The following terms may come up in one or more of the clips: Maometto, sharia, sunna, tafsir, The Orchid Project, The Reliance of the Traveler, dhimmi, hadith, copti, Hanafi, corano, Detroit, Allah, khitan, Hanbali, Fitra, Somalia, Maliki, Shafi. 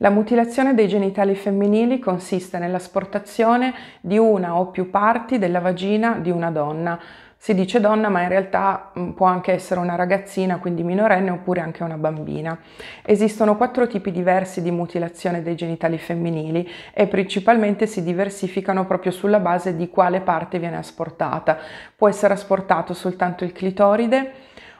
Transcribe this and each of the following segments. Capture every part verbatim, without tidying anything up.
La mutilazione dei genitali femminili consiste nell'asportazione di una o più parti della vagina di una donna. Si dice donna, ma in realtà può anche essere una ragazzina, quindi minorenne, oppure anche una bambina. Esistono quattro tipi diversi di mutilazione dei genitali femminili e principalmente si diversificano proprio sulla base di quale parte viene asportata. Può essere asportato soltanto il clitoride,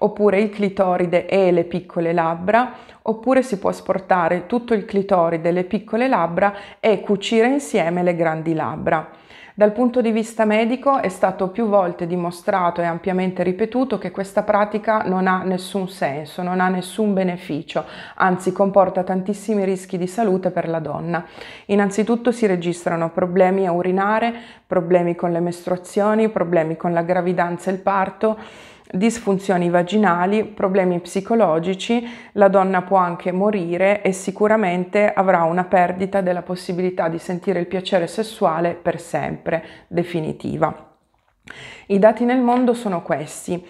oppure il clitoride e le piccole labbra, oppure si può asportare tutto il clitoride e le piccole labbra e cucire insieme le grandi labbra. Dal punto di vista medico è stato più volte dimostrato e ampiamente ripetuto che questa pratica non ha nessun senso, non ha nessun beneficio, anzi comporta tantissimi rischi di salute per la donna. Innanzitutto si registrano problemi a urinare, problemi con le mestruazioni, problemi con la gravidanza e il parto, disfunzioni vaginali, problemi psicologici, la donna può anche morire e sicuramente avrà una perdita della possibilità di sentire il piacere sessuale per sempre, definitiva. I dati nel mondo sono questi.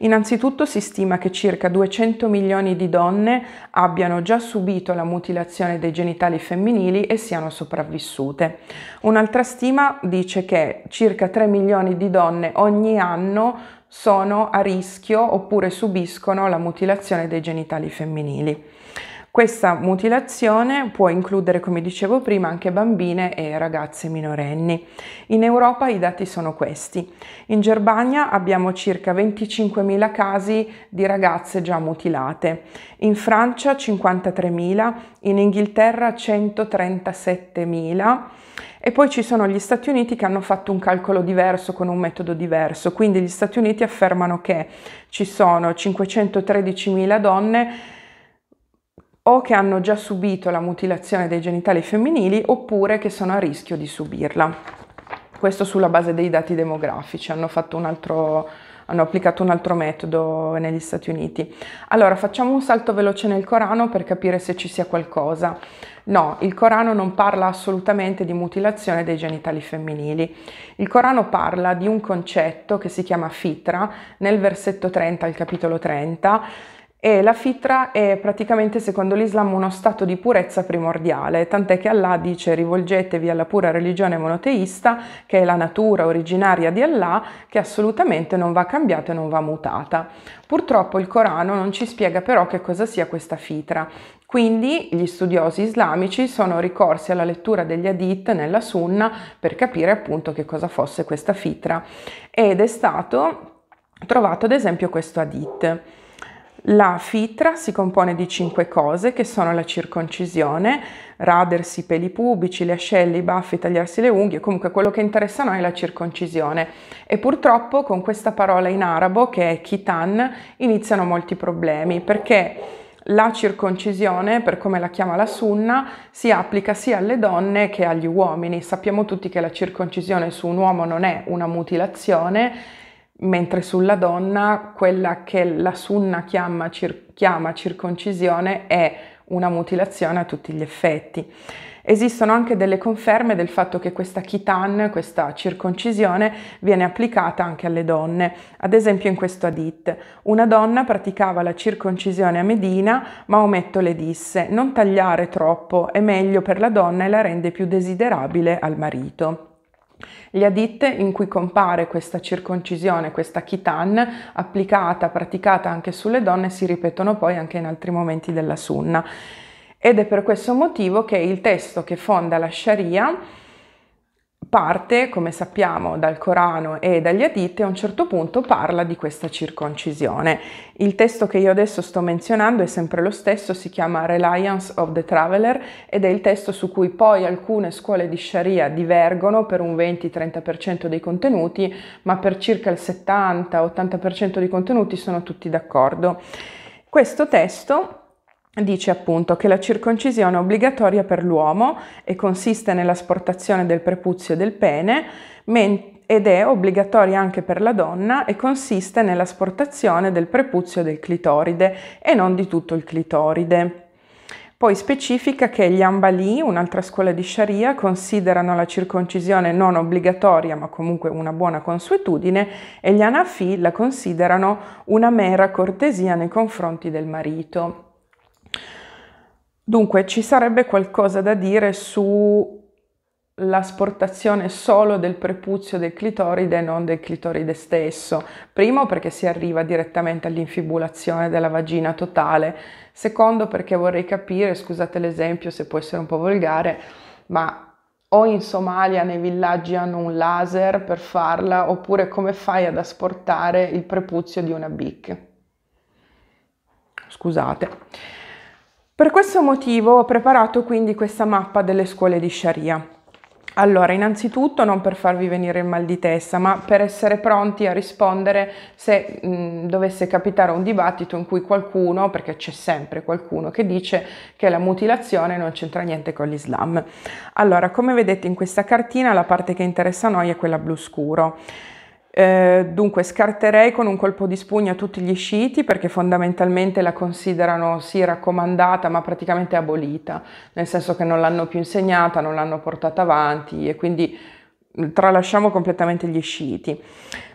Innanzitutto si stima che circa duecento milioni di donne abbiano già subito la mutilazione dei genitali femminili e siano sopravvissute. Un'altra stima dice che circa tre milioni di donne ogni anno sono a rischio oppure subiscono la mutilazione dei genitali femminili. Questa mutilazione può includere, come dicevo prima, anche bambine e ragazze minorenni. In Europa i dati sono questi. In Germania abbiamo circa venticinquemila casi di ragazze già mutilate, in Francia cinquantatremila, in Inghilterra centotrentasettemila, e poi ci sono gli Stati Uniti che hanno fatto un calcolo diverso con un metodo diverso. Quindi gli Stati Uniti affermano che ci sono cinquecentotredicimila donne o che hanno già subito la mutilazione dei genitali femminili oppure che sono a rischio di subirla. Questo sulla base dei dati demografici, hanno fatto un altro... hanno applicato un altro metodo negli Stati Uniti. Allora, facciamo un salto veloce nel Corano per capire se ci sia qualcosa. No, il Corano non parla assolutamente di mutilazione dei genitali femminili. Il Corano parla di un concetto che si chiama Fitra, nel versetto trenta, al capitolo trenta, e la Fitra è praticamente, secondo l'Islam, uno stato di purezza primordiale, tant'è che Allah dice: rivolgetevi alla pura religione monoteista, che è la natura originaria di Allah, che assolutamente non va cambiata e non va mutata. Purtroppo il Corano non ci spiega però che cosa sia questa Fitra, quindi gli studiosi islamici sono ricorsi alla lettura degli hadith nella sunna per capire appunto che cosa fosse questa Fitra, ed è stato trovato ad esempio questo hadith. La fitra si compone di cinque cose, che sono la circoncisione, radersi i peli pubici, le ascelle, i baffi, tagliarsi le unghie. Comunque quello che interessa a noi è la circoncisione, e purtroppo con questa parola in arabo, che è khitan, iniziano molti problemi, perché la circoncisione, per come la chiama la sunna, si applica sia alle donne che agli uomini. Sappiamo tutti che la circoncisione su un uomo non è una mutilazione, mentre sulla donna quella che la sunna chiama, cir- chiama circoncisione è una mutilazione a tutti gli effetti. Esistono anche delle conferme del fatto che questa khitan, questa circoncisione, viene applicata anche alle donne. Ad esempio in questo hadith: una donna praticava la circoncisione a Medina, Maometto le disse: non tagliare troppo, è meglio per la donna e la rende più desiderabile al marito. Gli hadith in cui compare questa circoncisione, questa khitan, applicata, praticata anche sulle donne, si ripetono poi anche in altri momenti della sunna, ed è per questo motivo che il testo che fonda la sharia parte, come sappiamo, dal Corano e dagli hadith, e a un certo punto parla di questa circoncisione. Il testo che io adesso sto menzionando è sempre lo stesso, si chiama The Reliance of the Traveler, ed è il testo su cui poi alcune scuole di sharia divergono per un venti trenta per cento dei contenuti, ma per circa il settanta ottanta per cento dei contenuti sono tutti d'accordo. Questo testo dice appunto che la circoncisione è obbligatoria per l'uomo e consiste nell'asportazione del prepuzio e del pene, ed è obbligatoria anche per la donna e consiste nell'asportazione del prepuzio e del clitoride, e non di tutto il clitoride. Poi specifica che gli Hanbali, un'altra scuola di sharia, considerano la circoncisione non obbligatoria ma comunque una buona consuetudine, e gli Hanafi la considerano una mera cortesia nei confronti del marito. Dunque, ci sarebbe qualcosa da dire su l'asportazione solo del prepuzio del clitoride e non del clitoride stesso. Primo, perché si arriva direttamente all'infibulazione della vagina totale. Secondo, perché vorrei capire, scusate l'esempio se può essere un po' volgare, ma o in Somalia nei villaggi hanno un laser per farla, oppure come fai ad asportare il prepuzio di una B I C? Scusate. Per questo motivo ho preparato quindi questa mappa delle scuole di Sharia. Allora, innanzitutto non per farvi venire il mal di testa, ma per essere pronti a rispondere se mh, dovesse capitare un dibattito in cui qualcuno, perché c'è sempre qualcuno che dice che la mutilazione non c'entra niente con l'Islam. Allora, come vedete in questa cartina, la parte che interessa a noi è quella blu scuro. Eh, dunque scarterei con un colpo di spugna tutti gli sciiti, perché fondamentalmente la considerano sì raccomandata ma praticamente abolita, nel senso che non l'hanno più insegnata, non l'hanno portata avanti, e quindi tralasciamo completamente gli sciiti.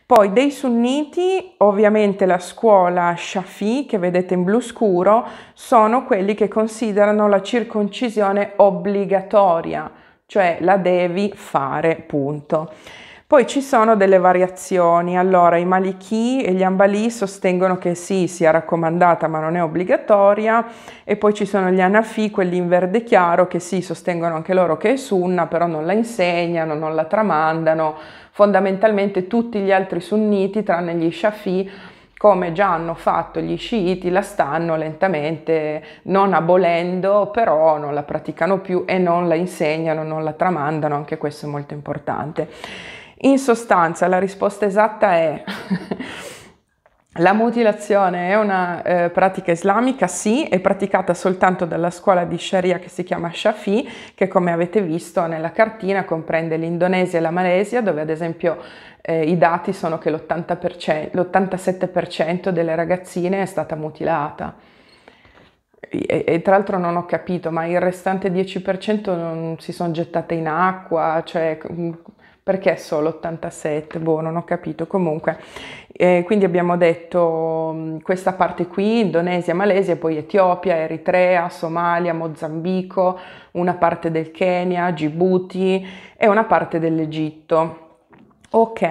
Poi dei sunniti, ovviamente la scuola Shafi, che vedete in blu scuro, sono quelli che considerano la circoncisione obbligatoria, cioè la devi fare, punto. Poi ci sono delle variazioni. Allora, i Maliki e gli Hanbali sostengono che sì, sia raccomandata ma non è obbligatoria, e poi ci sono gli Hanafi, quelli in verde chiaro, che sì, sostengono anche loro che è sunna, però non la insegnano, non la tramandano. Fondamentalmente tutti gli altri sunniti, tranne gli Shafi, come già hanno fatto gli sciiti, la stanno lentamente non abolendo, però non la praticano più e non la insegnano, non la tramandano, anche questo è molto importante. In sostanza la risposta esatta è la mutilazione è una eh, pratica islamica, sì, è praticata soltanto dalla scuola di Sharia che si chiama Shafi, che come avete visto nella cartina comprende l'Indonesia e la Malesia, dove ad esempio eh, i dati sono che l'ottantasette per cento delle ragazzine è stata mutilata. E, e tra l'altro non ho capito, ma il restante dieci per cento non si sono gettate in acqua, cioè... Perché solo ottantasette? Boh, non ho capito. Comunque, eh, quindi abbiamo detto mh, questa parte qui, Indonesia, Malesia, poi Etiopia, Eritrea, Somalia, Mozambico, una parte del Kenya, Gibuti e una parte dell'Egitto. Ok,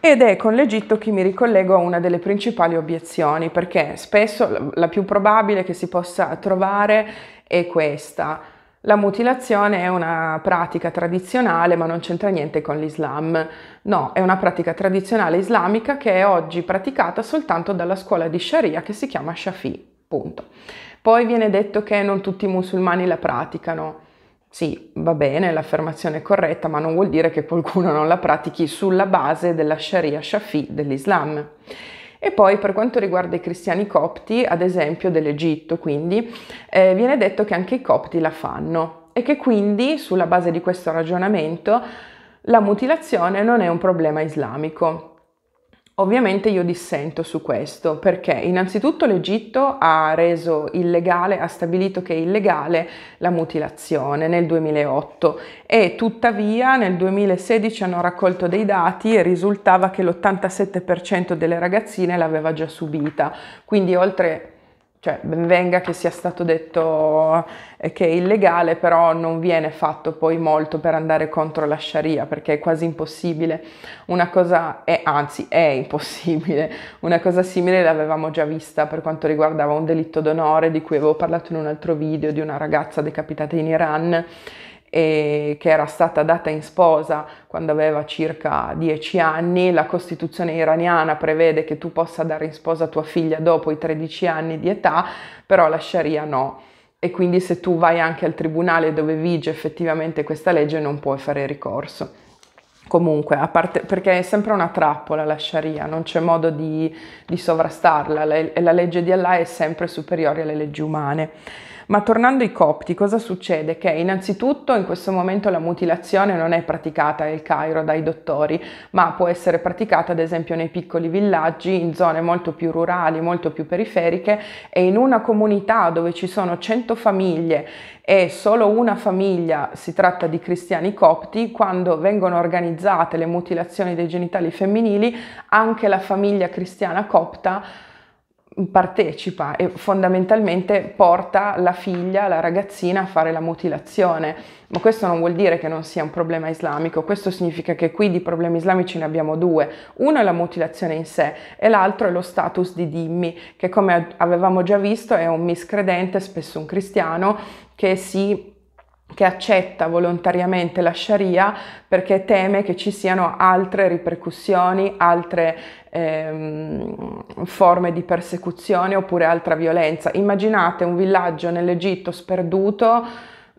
ed è con l'Egitto che mi ricollego a una delle principali obiezioni, perché spesso la, la più probabile che si possa trovare è questa. La mutilazione è una pratica tradizionale ma non c'entra niente con l'Islam. No, è una pratica tradizionale islamica che è oggi praticata soltanto dalla scuola di Sharia che si chiama Shafi, punto. Poi viene detto che non tutti i musulmani la praticano. Sì, va bene, l'affermazione è corretta, ma non vuol dire che qualcuno non la pratichi sulla base della Sharia Shafi dell'Islam. E poi per quanto riguarda i cristiani copti, ad esempio dell'Egitto, quindi eh, viene detto che anche i copti la fanno e che quindi sulla base di questo ragionamento la mutilazione non è un problema islamico. Ovviamente io dissento su questo, perché innanzitutto l'Egitto ha reso illegale, ha stabilito che è illegale la mutilazione nel duemilaotto, e tuttavia nel duemilasedici hanno raccolto dei dati e risultava che l'ottantasette per cento delle ragazzine l'aveva già subita, quindi oltre... Cioè, ben venga che sia stato detto che è illegale, però non viene fatto poi molto per andare contro la Sharia, perché è quasi impossibile. Una cosa è, anzi, è impossibile. Una cosa simile l'avevamo già vista per quanto riguardava un delitto d'onore di cui avevo parlato in un altro video, di una ragazza decapitata in Iran e che era stata data in sposa quando aveva circa dieci anni. La Costituzione iraniana prevede che tu possa dare in sposa tua figlia dopo i tredici anni di età, però la Sharia no, e quindi se tu vai anche al tribunale dove vige effettivamente questa legge non puoi fare ricorso. Comunque, a parte, perché è sempre una trappola la Sharia, non c'è modo di, di sovrastarla, la, la legge di Allah è sempre superiore alle leggi umane. Ma tornando ai copti, cosa succede? Che innanzitutto in questo momento la mutilazione non è praticata al Cairo dai dottori, ma può essere praticata ad esempio nei piccoli villaggi, in zone molto più rurali, molto più periferiche, e in una comunità dove ci sono cento famiglie e solo una famiglia si tratta di cristiani copti, quando vengono organizzate le mutilazioni dei genitali femminili, anche la famiglia cristiana copta partecipa e fondamentalmente porta la figlia, la ragazzina a fare la mutilazione, ma questo non vuol dire che non sia un problema islamico, questo significa che qui di problemi islamici ne abbiamo due, uno è la mutilazione in sé e l'altro è lo status di dhimmi, che come avevamo già visto è un miscredente, spesso un cristiano, che si... che accetta volontariamente la sharia perché teme che ci siano altre ripercussioni, altre ehm, forme di persecuzione oppure altra violenza. Immaginate un villaggio nell'Egitto sperduto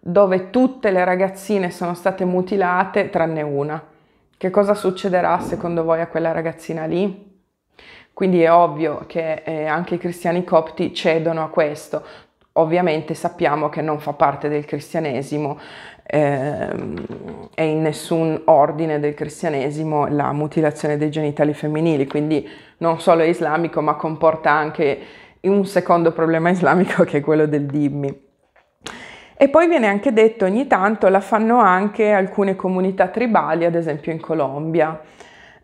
dove tutte le ragazzine sono state mutilate tranne una. Che cosa succederà secondo voi a quella ragazzina lì? Quindi è ovvio che eh, anche i cristiani copti cedono a questo. Ovviamente sappiamo che non fa parte del cristianesimo ehm, e in nessun ordine del cristianesimo la mutilazione dei genitali femminili, quindi non solo è islamico ma comporta anche un secondo problema islamico che è quello del dhimmi. E poi viene anche detto ogni tanto, la fanno anche alcune comunità tribali, ad esempio in Colombia.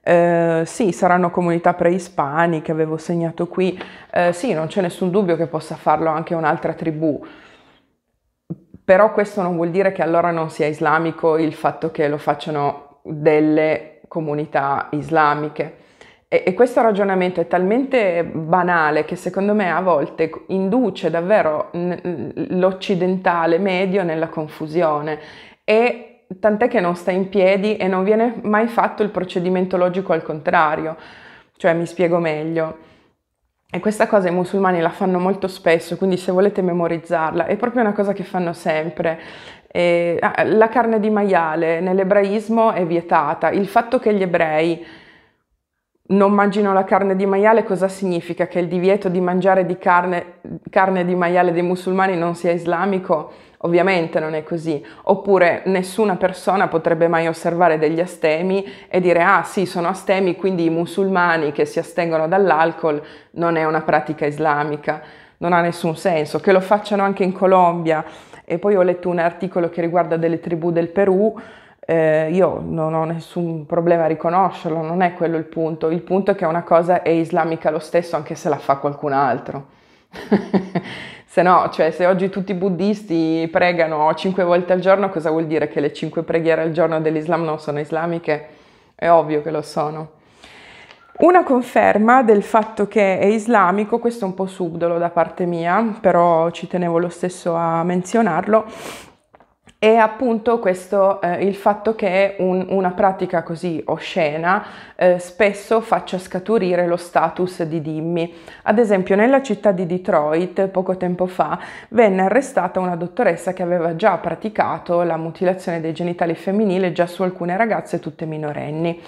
Eh, sì, saranno comunità preispaniche, avevo segnato qui, eh, sì, non c'è nessun dubbio che possa farlo anche un'altra tribù, però questo non vuol dire che allora non sia islamico il fatto che lo facciano delle comunità islamiche. E, e questo ragionamento è talmente banale che secondo me a volte induce davvero l'occidentale medio nella confusione e tant'è che non sta in piedi e non viene mai fatto il procedimento logico al contrario, cioè mi spiego meglio. E questa cosa i musulmani la fanno molto spesso, quindi se volete memorizzarla, è proprio una cosa che fanno sempre. E, ah, la carne di maiale nell'ebraismo è vietata, il fatto che gli ebrei non mangino la carne di maiale cosa significa? Che il divieto di mangiare di carne, carne di maiale dei musulmani non sia islamico? Ovviamente non è così. Oppure nessuna persona potrebbe mai osservare degli astemi e dire ah sì sono astemi quindi i musulmani che si astengono dall'alcol non è una pratica islamica, non ha nessun senso. Che lo facciano anche in Colombia, e poi ho letto un articolo che riguarda delle tribù del Perù. Eh, io non ho nessun problema a riconoscerlo, non è quello il punto, il punto è che una cosa è islamica lo stesso anche se la fa qualcun altro. Se no, cioè se oggi tutti i buddisti pregano cinque volte al giorno, cosa vuol dire che le cinque preghiere al giorno dell'Islam non sono islamiche? È ovvio che lo sono. Una conferma del fatto che è islamico, questo è un po' subdolo da parte mia, però ci tenevo lo stesso a menzionarlo, è appunto questo, eh, il fatto che un, una pratica così oscena eh, spesso faccia scaturire lo status di dhimmi. Ad esempio nella città di Detroit poco tempo fa venne arrestata una dottoressa che aveva già praticato la mutilazione dei genitali femminili già su alcune ragazze tutte minorenni.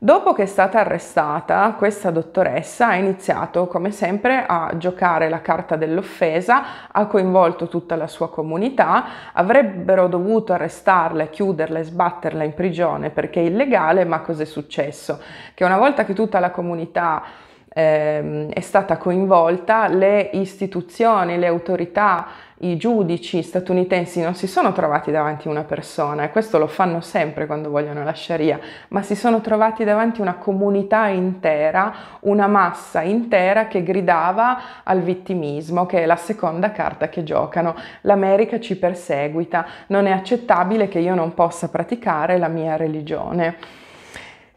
Dopo che è stata arrestata, questa dottoressa ha iniziato, come sempre, a giocare la carta dell'offesa, ha coinvolto tutta la sua comunità, avrebbero dovuto arrestarla, chiuderla e sbatterla in prigione perché è illegale, ma cos'è successo? Che una volta che tutta la comunità eh, è stata coinvolta, le istituzioni, le autorità, i giudici statunitensi non si sono trovati davanti a una persona, e questo lo fanno sempre quando vogliono la sharia, ma si sono trovati davanti a una comunità intera, una massa intera che gridava al vittimismo, che è la seconda carta che giocano. L'America ci perseguita, non è accettabile che io non possa praticare la mia religione.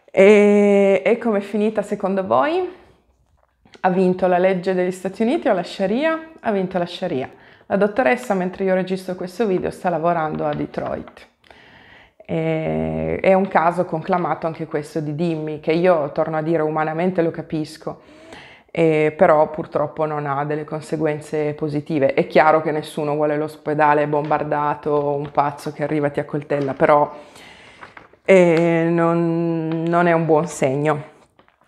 E, e com'è finita secondo voi? Ha vinto la legge degli Stati Uniti o la sharia? Ha vinto la sharia. La dottoressa, mentre io registro questo video, sta lavorando a Detroit. E è un caso conclamato anche questo di dhimmi, che io, torno a dire, umanamente lo capisco, e però purtroppo non ha delle conseguenze positive. È chiaro che nessuno vuole l'ospedale bombardato, un pazzo che arriva e ti accoltella, però eh, non, non è un buon segno.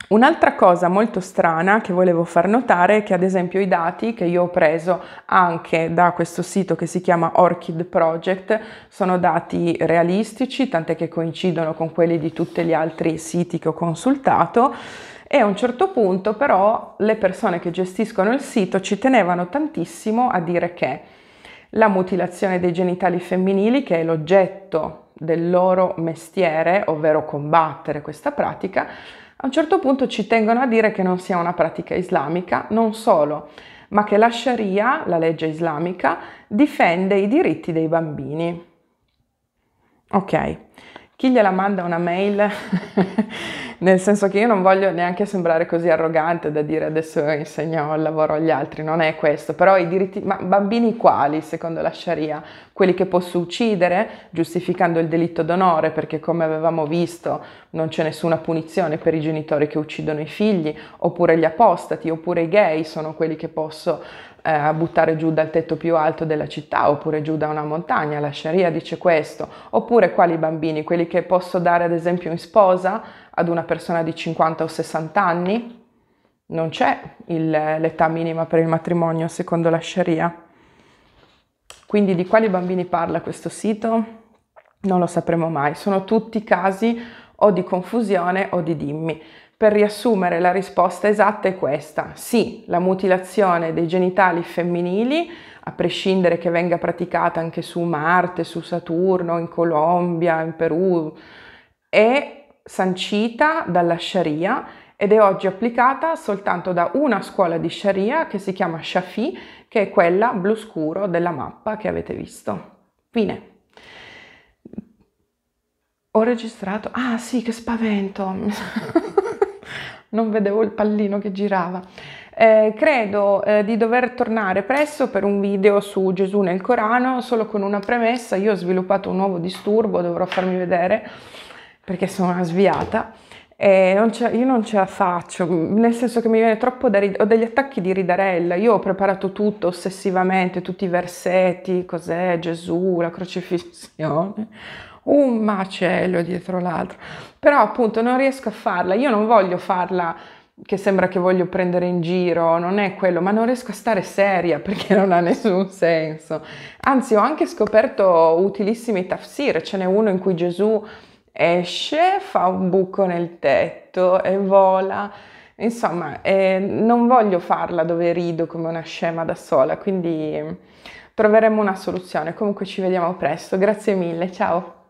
Un'altra cosa molto strana che volevo far notare è che ad esempio i dati che io ho preso anche da questo sito che si chiama Orchid Project sono dati realistici, tant'è che coincidono con quelli di tutti gli altri siti che ho consultato, e a un certo punto però le persone che gestiscono il sito ci tenevano tantissimo a dire che la mutilazione dei genitali femminili, che è l'oggetto del loro mestiere, ovvero combattere questa pratica, A un certo punto ci tengono a dire che non sia una pratica islamica, non solo, ma che la sharia, la legge islamica, difende i diritti dei bambini. Ok, chi gliela manda una mail? Nel senso che io non voglio neanche sembrare così arrogante da dire adesso insegno il lavoro agli altri, non è questo, però i diritti, ma bambini quali secondo la sharia? Quelli che posso uccidere giustificando il delitto d'onore, perché come avevamo visto non c'è nessuna punizione per i genitori che uccidono i figli, oppure gli apostati, oppure i gay sono quelli che posso eh, buttare giù dal tetto più alto della città, oppure giù da una montagna, la sharia dice questo, oppure quali bambini? Quelli che posso dare ad esempio in sposa ad una persona di cinquanta o sessanta anni? Non c'è l'età minima per il matrimonio secondo la sharia. Quindi di quali bambini parla questo sito? Non lo sapremo mai, sono tutti casi o di confusione o di dhimmi. Per riassumere, la risposta esatta è questa: sì, la mutilazione dei genitali femminili, a prescindere che venga praticata anche su Marte, su Saturno, in Colombia, in Perù, è sancita dalla sharia ed è oggi applicata soltanto da una scuola di sharia che si chiama Shafi, che è quella blu scuro della mappa che avete visto. Fine. Ho registrato... Ah sì, che spavento! Non vedevo il pallino che girava. Eh, credo eh, di dover tornare presto per un video su Gesù nel Corano, solo con una premessa: io ho sviluppato un nuovo disturbo, dovrò farmi vedere, perché sono una sviata e non ce, io non ce la faccio, nel senso che mi viene troppo da ridere, ho degli attacchi di ridarella. Io ho preparato tutto ossessivamente, tutti i versetti, cos'è Gesù, la crocifissione, un macello dietro l'altro, però appunto non riesco a farla. Io non voglio farla che sembra che voglio prendere in giro, non è quello, ma non riesco a stare seria perché non ha nessun senso. Anzi, ho anche scoperto utilissimi tafsir, ce n'è uno in cui Gesù esce, fa un buco nel tetto e vola, insomma eh, non voglio farla dove rido come una scema da sola, quindi troveremo una soluzione. Comunque ci vediamo presto, grazie mille, ciao!